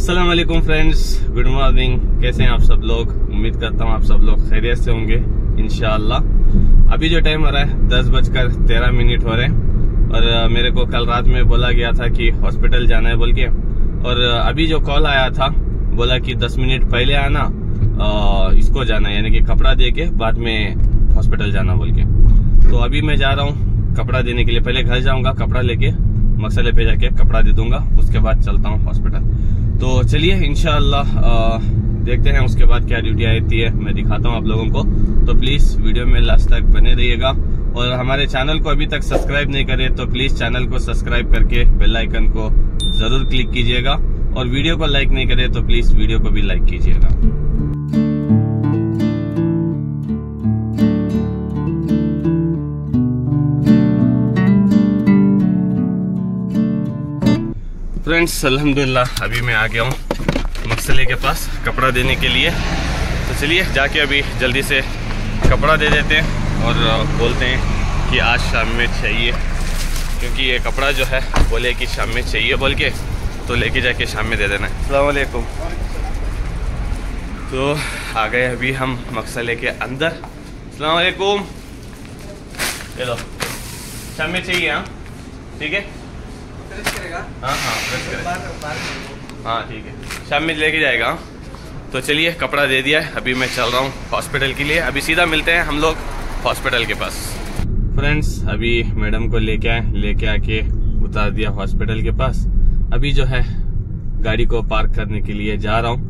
अस्सलाम वालेकुम friends, good morning. कैसे हैं आप सब लोग? उम्मीद करता हूँ आप सब लोग खैरियत से होंगे इंशाल्लाह। अभी जो टाइम हो रहा है 10:13 हो रहे हैं और मेरे को कल रात में बोला गया था कि हॉस्पिटल जाना है बोल के, और अभी जो कॉल आया था बोला कि 10 मिनट पहले आना, इसको जाना यानी कि कपड़ा दे के बाद में हॉस्पिटल जाना बोल के। तो अभी मैं जा रहा हूँ कपड़ा देने के लिए, पहले घर जाऊँगा, कपड़ा लेके मक्सले पे जाके कपड़ा दे दूंगा, उसके बाद चलता हूँ हॉस्पिटल। तो चलिए इंशाल्लाह देखते हैं उसके बाद क्या ड्यूटी आती है, मैं दिखाता हूँ आप लोगों को। तो प्लीज वीडियो में लास्ट तक बने रहिएगा, और हमारे चैनल को अभी तक सब्सक्राइब नहीं करे तो प्लीज चैनल को सब्सक्राइब करके बेल आइकन को जरूर क्लिक कीजिएगा, और वीडियो को लाइक नहीं करे तो प्लीज वीडियो को भी लाइक कीजिएगा। फ्रेंड्स अल्हम्दुलिल्लाह अभी मैं आ गया हूँ मक्सले के पास कपड़ा देने के लिए। तो चलिए जाके अभी जल्दी से कपड़ा दे देते हैं और बोलते हैं कि आज शाम में चाहिए, क्योंकि ये कपड़ा जो है बोले कि शाम में चाहिए बोल के, तो लेके जाके शाम में दे देना है। अस्सलाम वालेकुम। तो आ गए अभी हम मक्सले के अंदर। अस्सलाम वालेकुम। चलो शाम में चाहिए। हाँ ठीक है। हाँ हाँ ठीक है, शाम में लेके जाएगा। तो चलिए कपड़ा दे दिया है, अभी मैं चल रहा हूँ हॉस्पिटल के लिए। अभी सीधा मिलते हैं हम लोग हॉस्पिटल के पास। फ्रेंड्स अभी मैडम को लेके आके उतार दिया हॉस्पिटल के पास। अभी जो है गाड़ी को पार्क करने के लिए जा रहा हूँ,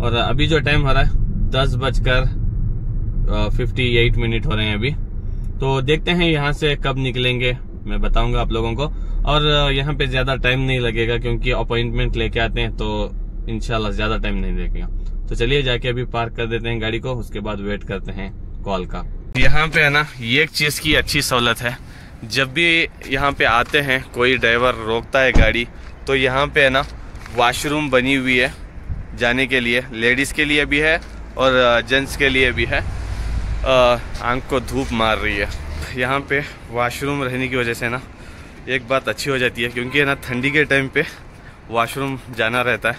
और अभी जो टाइम हो रहा है 10:58 हो रहे हैं अभी। तो देखते हैं यहाँ से कब निकलेंगे, मैं बताऊंगा आप लोगों को। और यहाँ पे ज्यादा टाइम नहीं लगेगा क्योंकि अपॉइंटमेंट लेके आते हैं, तो इंशाल्लाह ज्यादा टाइम नहीं लगेगा। तो चलिए जाके अभी पार्क कर देते हैं गाड़ी को, उसके बाद वेट करते हैं कॉल का। यहाँ पे है ना, ये एक चीज की अच्छी सहूलत है, जब भी यहाँ पे आते हैं कोई ड्राइवर रोकता है गाड़ी, तो यहाँ पे है ना वॉशरूम बनी हुई है जाने के लिए, लेडीज के लिए भी है और जेंट्स के लिए भी है। आंख को धूप मार रही है। यहाँ पे वॉशरूम रहने की वजह से ना एक बात अच्छी हो जाती है, क्योंकि ना ठंडी के टाइम पे वॉशरूम जाना रहता है,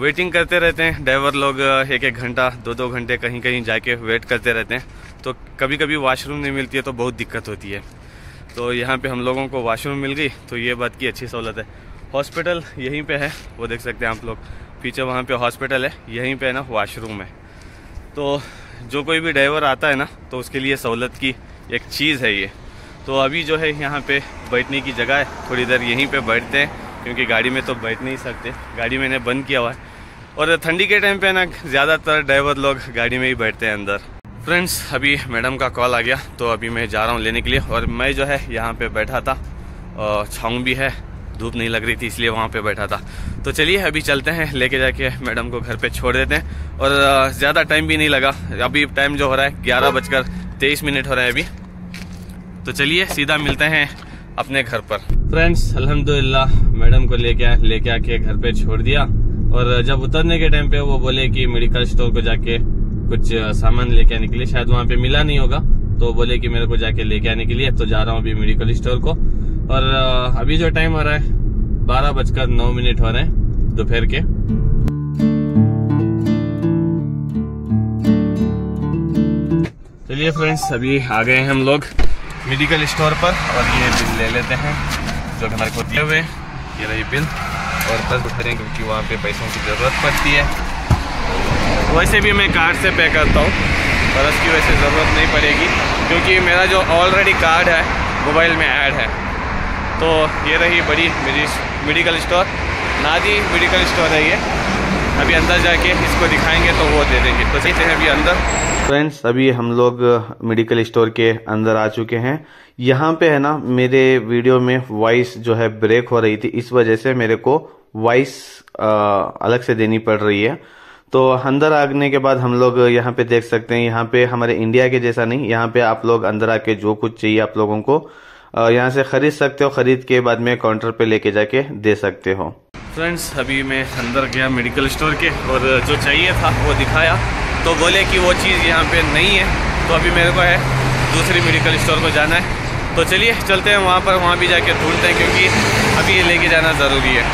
वेटिंग करते रहते हैं ड्राइवर लोग, 1-1 घंटा 2-2 घंटे कहीं कहीं जाके वेट करते रहते हैं। तो कभी कभी वॉशरूम नहीं मिलती है तो बहुत दिक्कत होती है। तो यहाँ पे हम लोगों को वॉशरूम मिल गई, तो ये बात की अच्छी सहूलत है। हॉस्पिटल यहीं पर है, वो देख सकते हैं आप लोग पीछे, वहाँ पर हॉस्पिटल है, यहीं पर है ना वॉशरूम है। तो जो कोई भी ड्राइवर आता है ना, तो उसके लिए सहूलत की एक चीज़ है ये। तो अभी जो है यहाँ पे बैठने की जगह है, थोड़ी देर यहीं पे बैठते हैं, क्योंकि गाड़ी में तो बैठ नहीं सकते, गाड़ी मैंने बंद किया हुआ है। और ठंडी के टाइम पे ना ज़्यादातर ड्राइवर लोग गाड़ी में ही बैठते हैं अंदर। फ्रेंड्स अभी मैडम का कॉल आ गया, तो अभी मैं जा रहा हूँ लेने के लिए। और मैं जो है यहाँ पर बैठा था, छाँव भी है, धूप नहीं लग रही थी इसलिए वहाँ पे बैठा था। तो चलिए अभी चलते हैं, लेके जाके मैडम को घर पे छोड़ देते हैं, और ज़्यादा टाइम भी नहीं लगा। अभी टाइम जो हो रहा है 11:23 हो रहा है अभी। तो चलिए सीधा मिलते हैं अपने घर पर। फ्रेंड्स अल्हम्दुलिल्लाह मैडम को लेके आके घर पे छोड़ दिया, और जब उतरने के टाइम पे वो बोले कि मेडिकल स्टोर को जाके कुछ सामान लेके आने के लिए, शायद वहाँ पे मिला नहीं होगा, तो बोले कि मेरे को जाके लेके आने के लिए। तो जा रहा हूँ अभी मेडिकल स्टोर को, और अभी जो टाइम हो रहा है 12:09 हो रहे हैं दोपहर के। चलिए फ्रेंड्स अभी आ गए हैं हम लोग मेडिकल स्टोर पर, और ये बिल ले लेते हैं जो हमारे को दिए हुए, ये रही बिल, और 10 उठा रहे हैं क्योंकि वहाँ पे पैसों की ज़रूरत पड़ती है। वैसे भी मैं कार्ड से पे करता हूँ, परस की वैसे ज़रूरत नहीं पड़ेगी, क्योंकि मेरा जो ऑलरेडी कार्ड है मोबाइल में ऐड है। तो ये रही बड़ी मेडिकल स्टोर, नादी मेडिकल स्टोर है ये। अभी अंदर जाके इसको दिखाएंगे तो वो दे देंगे। तो चलते हैं अभी अंदर। फ्रेंड्स अभी हम लोग मेडिकल स्टोर के अंदर आ चुके हैं। यहाँ पे है ना मेरे वीडियो में वॉइस जो है ब्रेक हो रही थी, इस वजह से मेरे को वॉइस अलग से देनी पड़ रही है। तो अंदर आने के बाद हम लोग यहाँ पे देख सकते हैं, यहाँ पे हमारे इंडिया के जैसा नहीं, यहाँ पे आप लोग अंदर आके जो कुछ चाहिए आप लोगों को यहाँ से खरीद सकते हो, खरीद के बाद में काउंटर पे लेके जाके दे सकते हो। फ्रेंड्स अभी मैं अंदर गया मेडिकल स्टोर के, और जो चाहिए था वो दिखाया, तो बोले कि वो चीज़ यहाँ पे नहीं है। तो अभी मेरे को है दूसरी मेडिकल स्टोर को जाना है, तो चलिए चलते हैं वहाँ पर, वहाँ भी जाके ढूंढते हैं, क्योंकि अभी ये लेके जाना ज़रूरी है।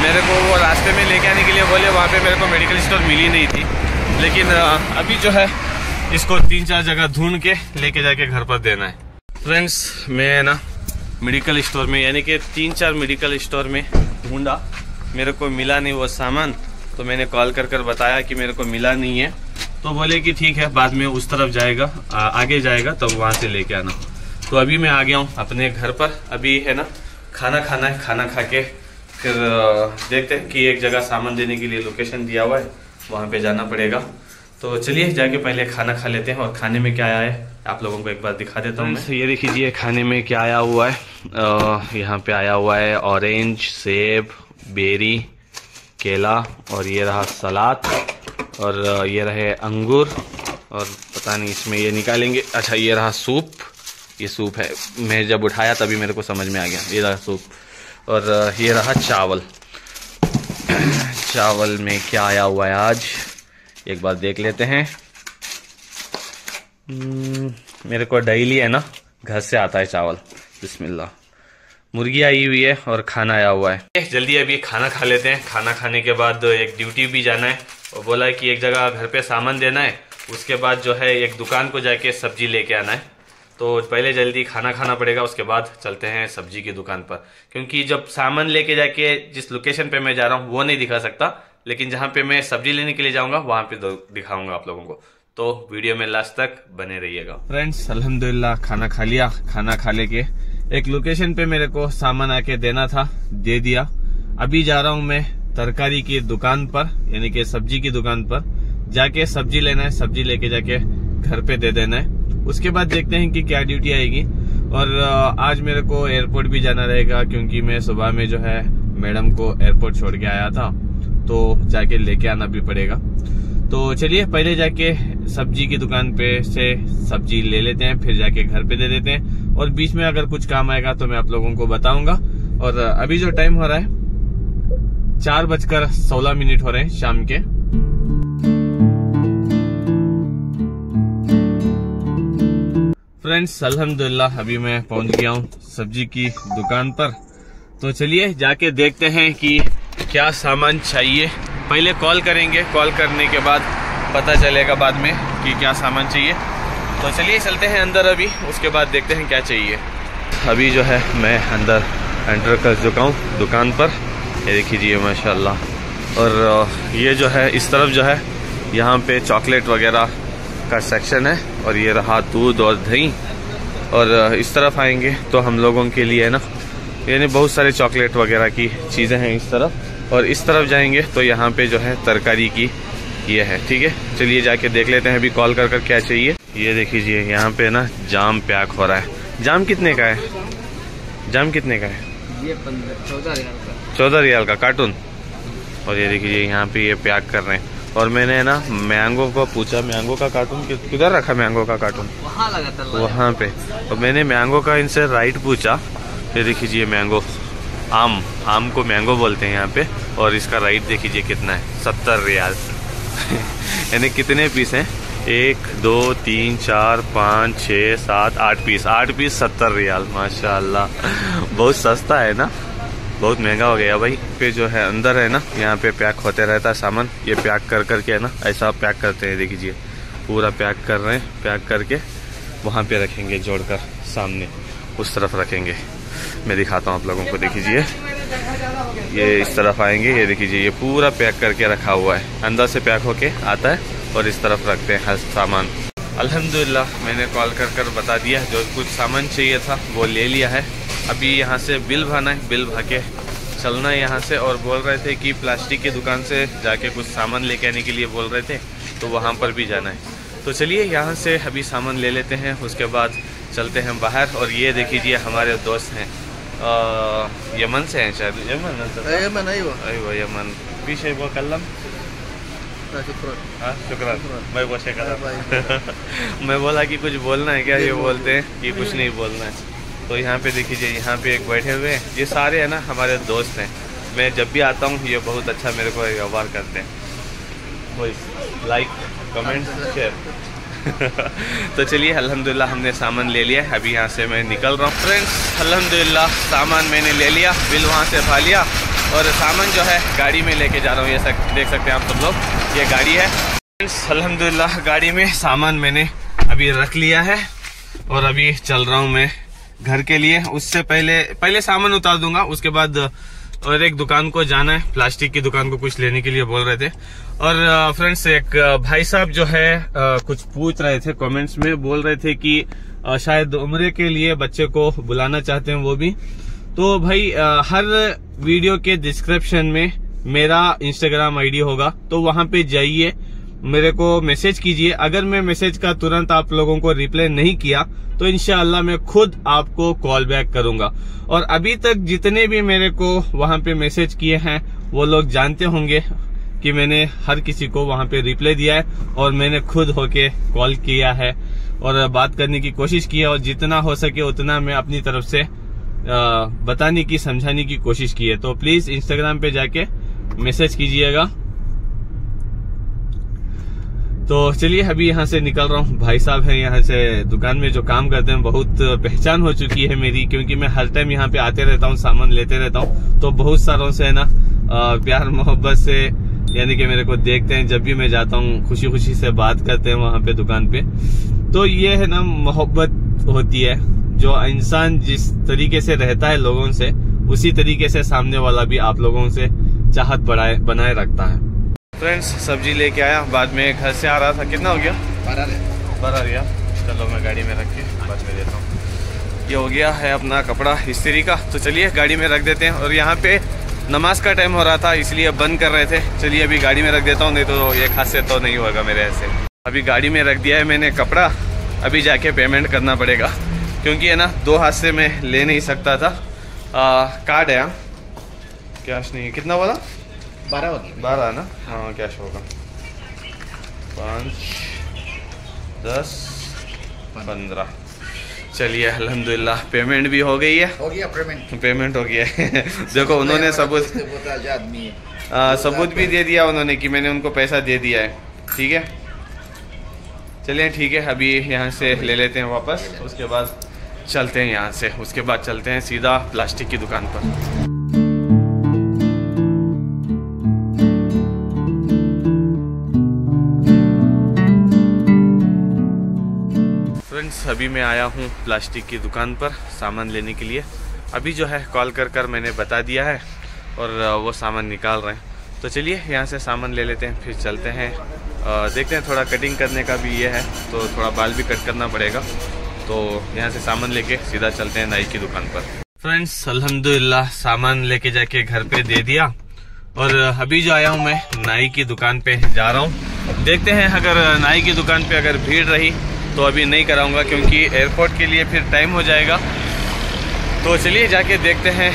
मेरे को वो रास्ते में लेके आने के लिए बोले, वहाँ पे मेरे को मेडिकल स्टोर मिली नहीं थी, लेकिन अभी जो है इसको 3-4 जगह ढूंढ के लेके जाके घर पर देना है। फ्रेंड्स मैं ना मेडिकल स्टोर में यानी कि 3-4 मेडिकल स्टोर में ढूंढा, मेरे को मिला नहीं वो सामान, तो मैंने कॉल कर कर बताया कि मेरे को मिला नहीं है, तो बोले कि ठीक है बाद में उस तरफ जाएगा, आगे जाएगा तब तो वहाँ से लेके आना। तो अभी मैं आ गया हूँ अपने घर पर, अभी है ना खाना खाना है, खाना खा के फिर देखते हैं कि एक जगह सामान देने के लिए लोकेशन दिया हुआ है वहाँ पे जाना पड़ेगा। तो चलिए जाके पहले खाना खा लेते हैं और खाने में क्या आया है आप लोगों को एक बार दिखा देता हूँ। ये देख लीजिए खाने में क्या आया हुआ है। यहाँ पे आया हुआ है ऑरेंज, सेब, बेरी, केला, और ये रहा सलाद, और ये रहे अंगूर, और पता नहीं इसमें ये निकालेंगे। अच्छा ये रहा सूप, ये सूप है, मैं जब उठाया तभी मेरे को समझ में आ गया, ये रहा सूप, और ये रहा चावल। चावल में क्या आया हुआ है आज एक बार देख लेते हैं। मेरे को डेली है ना घर से आता है चावल। बिस्मिल्लाह। मुर्गी आई हुई है और खाना आया हुआ है। जल्दी अभी खाना खा लेते हैं, खाना खाने के बाद एक ड्यूटी भी जाना है, और बोला है कि एक जगह घर पे सामान देना है, उसके बाद जो है एक दुकान को जाके सब्जी लेके आना है। तो पहले जल्दी खाना खाना पड़ेगा, उसके बाद चलते हैं सब्जी की दुकान पर, क्योंकि जब सामान लेके जाके जिस लोकेशन पे मैं जा रहा हूँ वो नहीं दिखा सकता, लेकिन जहाँ पे मैं सब्जी लेने के लिए जाऊँगा वहाँ पे दिखाऊंगा आप लोगों को। तो वीडियो में लास्ट तक बने रहिएगा। फ्रेंड्स अल्हम्दुलिल्लाह खाना खा लिया, खाना खा लेके एक लोकेशन पे मेरे को सामान आके देना था, दे दिया। अभी जा रहा हूँ मैं तरकारी की दुकान पर, यानी कि सब्जी की दुकान पर जाके सब्जी लेना है, सब्जी लेके जाके घर पे दे देना है। उसके बाद देखते हैं कि क्या ड्यूटी आएगी। और आज मेरे को एयरपोर्ट भी जाना रहेगा, क्योंकि मैं सुबह में जो है मैडम को एयरपोर्ट छोड़ के आया था, तो जाके लेके आना भी पड़ेगा। तो चलिए पहले जाके सब्जी की दुकान पे से सब्जी ले लेते हैं, फिर जाके घर पे दे देते हैं, और बीच में अगर कुछ काम आएगा तो मैं आप लोगों को बताऊंगा। और अभी जो टाइम हो रहा है 4:16 हो रहे हैं शाम के। फ्रेंड्स अल्हम्दुलिल्लाह अभी मैं पहुंच गया हूँ सब्जी की दुकान पर, तो चलिए जाके देखते हैं कि क्या सामान चाहिए। पहले कॉल करेंगे, कॉल करने के बाद पता चलेगा बाद में कि क्या सामान चाहिए। तो चलिए चलते हैं अंदर अभी, उसके बाद देखते हैं क्या चाहिए। अभी जो है मैं अंदर एंटर कर चुका हूँ दुकान पर, ये देखिए माशाल्लाह। और ये जो है इस तरफ जो है यहाँ पे चॉकलेट वगैरह का सेक्शन है, और ये रहा दूध और दही। और इस तरफ आएंगे तो हम लोगों के लिए ना यानी बहुत सारे चॉकलेट वगैरह की चीज़ें हैं इस तरफ, और इस तरफ जाएंगे तो यहाँ पे जो है तरकारी की ये है। ठीक है चलिए जाके देख लेते हैं अभी कॉल कर कर क्या चाहिए। ये देख लीजिए यहाँ पे ना जाम पैक हो रहा है। जाम कितने का है? जाम कितने का है? 14 रियाल का कार्टून। और ये देखिए यहाँ पे ये पैक कर रहे हैं। और मैंने ना मैंगो को पूछा, मैंगो का कार्टून किधर रखा? मैंगो का कार्टून वहाँ पे। और मैंने मैंगो का इनसे राइट पूछा, ये देख लीजिए मैंगो, आम को मैंगो बोलते हैं यहाँ पे, और इसका राइट देख लीजिए कितना है, 70 रियाल। यानी कितने पीस हैं? 1 2 3 4 5 6 7 8 पीस। 8 पीस 70 रियाल, माशाल्लाह बहुत सस्ता है ना, बहुत महंगा हो गया भाई। पे जो है अंदर है ना यहाँ पे पैक होते रहता है सामान, ये पैक कर करके है ना ऐसा पैक करते हैं, देख लीजिए पूरा पैक कर रहे हैं, पैक करके वहाँ पे रखेंगे, जोड़ कर सामने उस तरफ रखेंगे। मैं दिखाता हूँ आप लोगों को, देखिए ये इस तरफ आएंगे, ये देखिए ये पूरा पैक करके रखा हुआ है, अंदर से पैक होके आता है और इस तरफ रखते हैं हर सामान। अल्हम्दुलिल्लाह मैंने कॉल कर कर बता दिया, जो कुछ सामान चाहिए था वो ले लिया है। अभी यहाँ से बिल भरना है, बिल भर के चलना है यहाँ से। और बोल रहे थे कि प्लास्टिक की दुकान से जाके कुछ सामान लेके आने के लिए बोल रहे थे, तो वहाँ पर भी जाना है। तो चलिए यहाँ से अभी सामान ले लेते हैं, उसके बाद चलते हैं बाहर। और ये देख लीजिए हमारे दोस्त हैं, यमन से हैं शायद, यमन पीछे वो कलम शुक्रान मैं वो कलम मैं बोला कि कुछ बोलना है क्या, ये बोलते हैं कि कुछ नहीं बोलना है। तो यहाँ पे देख लीजिए यहाँ पे एक बैठे हुए हैं, ये सारे है ना हमारे दोस्त हैं। मैं जब भी आता हूँ ये बहुत अच्छा मेरे को व्यवहार करते हैं, लाइक कमेंट शेयर। तो चलिए अल्हम्दुलिल्लाह हमने सामान ले लिया है, अभी यहाँ से मैं निकल रहा हूँ। फ्रेंड्स अल्हम्दुलिल्लाह सामान मैंने ले लिया, बिल वहाँ से भर लिया, और सामान जो है गाड़ी में लेके जा रहा हूँ। ये देख सकते हैं आप सब लोग, ये गाड़ी है। अल्हम्दुलिल्लाह गाड़ी में सामान मैंने अभी रख लिया है और अभी चल रहा हूँ मैं घर के लिए। उससे पहले सामान उतार दूंगा, उसके बाद और एक दुकान को जाना है, प्लास्टिक की दुकान को कुछ लेने के लिए बोल रहे थे। और फ्रेंड्स एक भाई साहब जो है कुछ पूछ रहे थे कमेंट्स में, बोल रहे थे कि शायद उम्रे के लिए बच्चे को बुलाना चाहते हैं वो भी। तो भाई हर वीडियो के डिस्क्रिप्शन में मेरा इंस्टाग्राम आईडी होगा, तो वहां पे जाइए, मेरे को मैसेज कीजिए। अगर मैं मैसेज का तुरंत आप लोगों को रिप्लाई नहीं किया तो इंशाअल्लाह मैं खुद आपको कॉल बैक करूंगा। और अभी तक जितने भी मेरे को वहां पे मैसेज किए हैं वो लोग जानते होंगे कि मैंने हर किसी को वहां पे रिप्लाई दिया है और मैंने खुद होके कॉल किया है और बात करने की कोशिश की है। और जितना हो सके उतना मैं अपनी तरफ से बताने की, समझाने की कोशिश की है। तो प्लीज इंस्टाग्राम पे जाके मैसेज कीजिएगा। तो चलिए अभी यहाँ से निकल रहा हूँ। भाई साहब है यहाँ से दुकान में जो काम करते हैं, बहुत पहचान हो चुकी है मेरी, क्योंकि मैं हर टाइम यहाँ पे आते रहता हूँ, सामान लेते रहता हूँ। तो बहुत सारों से है ना प्यार मोहब्बत से, यानी कि मेरे को देखते हैं जब भी मैं जाता हूँ, खुशी खुशी से बात करते हैं वहाँ पे दुकान पे। तो ये है ना मोहब्बत होती है, जो इंसान जिस तरीके से रहता है लोगों से, उसी तरीके से सामने वाला भी आप लोगों से चाहत बनाए रखता है। फ्रेंड्स सब्जी लेके आया, बाद में घर से आ रहा था। कितना हो गया? 12 रिया। चलो मैं गाड़ी में रख के बाद में देता हूँ। ये हो गया है अपना कपड़ा इस्त्री का, तो चलिए गाड़ी में रख देते हैं। और यहाँ पे नमाज का टाइम हो रहा था इसलिए बंद कर रहे थे। चलिए अभी गाड़ी में रख देता हूँ, नहीं तो ये खासे तो नहीं होगा मेरे ऐसे। अभी गाड़ी में रख दिया है मैंने कपड़ा, अभी जाके पेमेंट करना पड़ेगा, क्योंकि है ना दो हाथ से मैं ले नहीं सकता था। कार्ड है कैश नहीं है। कितना बोला? 12 ना? हाँ कैश होगा। 5, 10, 15। चलिए अल्हम्दुलिल्लाह पेमेंट भी हो गई है। हो गया पेमेंट हो गया है। देखो उन्होंने सबूत भी दे दिया उन्होंने कि मैंने उनको पैसा दे दिया है। ठीक है चलिए, ठीक है अभी यहाँ से ले लेते हैं वापस, उसके बाद चलते हैं यहाँ से, उसके बाद चलते हैं सीधा प्लास्टिक की दुकान पर। अभी मैं आया हूँ प्लास्टिक की दुकान पर सामान लेने के लिए। अभी जो है कॉल कर मैंने बता दिया है और वो सामान निकाल रहे हैं। तो चलिए यहाँ से सामान ले लेते हैं, फिर चलते हैं। देखते हैं, थोड़ा कटिंग करने का भी ये है, तो थोड़ा बाल भी कट करना पड़ेगा। तो यहाँ से सामान लेके सीधा चलते हैं नाई की दुकान पर। फ्रेंड्स अल्हम्दुलिल्लाह सामान लेके जाके घर पे दे दिया और अभी जो आया हूँ मैं नाई की दुकान पे जा रहा हूँ। देखते हैं अगर नाई की दुकान पे अगर भीड़ रही तो अभी नहीं कराऊंगा, क्योंकि एयरपोर्ट के लिए फिर टाइम हो जाएगा। तो चलिए जाके देखते हैं।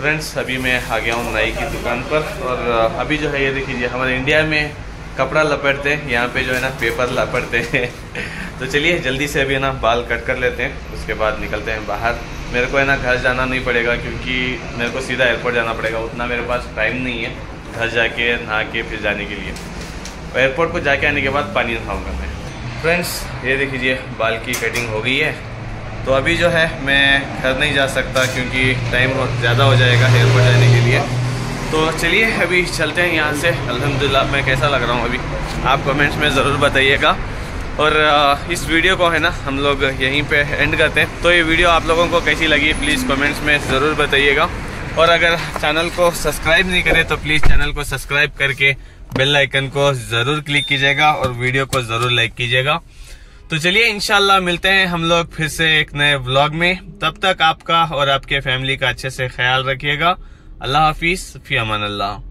फ्रेंड्स अभी मैं आ गया हूँ नाई की दुकान पर और अभी जो है ये देख लीजिए, हमारे इंडिया में कपड़ा लपेटते हैं, यहाँ पे जो है ना पेपर लपेटते हैं। तो चलिए जल्दी से अभी ना बाल कट कर लेते हैं, उसके बाद निकलते हैं बाहर। मेरे को है ना घर जाना नहीं पड़ेगा, क्योंकि मेरे को सीधा एयरपोर्ट जाना पड़ेगा, उतना मेरे पास टाइम नहीं है घर जाके नहा के फिर जाने के लिए। एयरपोर्ट को जाके आने के बाद पानी खाऊंगा मैं। फ्रेंड्स ये देख लीजिए बाल की कटिंग हो गई है। तो अभी जो है मैं घर नहीं जा सकता क्योंकि टाइम ज़्यादा हो जाएगा एयरपोर्ट जाने के लिए। तो चलिए अभी चलते हैं यहाँ से। अल्हम्दुलिल्लाह मैं कैसा लग रहा हूँ अभी आप कमेंट्स में ज़रूर बताइएगा। और इस वीडियो को है ना हम लोग यहीं पे एंड करते हैं। तो ये वीडियो आप लोगों को कैसी लगी प्लीज़ कमेंट्स में ज़रूर बताइएगा। और अगर चैनल को सब्सक्राइब नहीं करें तो प्लीज़ चैनल को सब्सक्राइब करके बेल आइकन को ज़रूर क्लिक कीजिएगा और वीडियो को ज़रूर लाइक कीजिएगा। तो चलिए इंशाल्लाह मिलते हैं हम लोग फिर से एक नए व्लॉग में। तब तक आपका और आपके फैमिली का अच्छे से ख्याल रखिएगा। अल्लाह हाफिज़, फी अमान अल्लाह।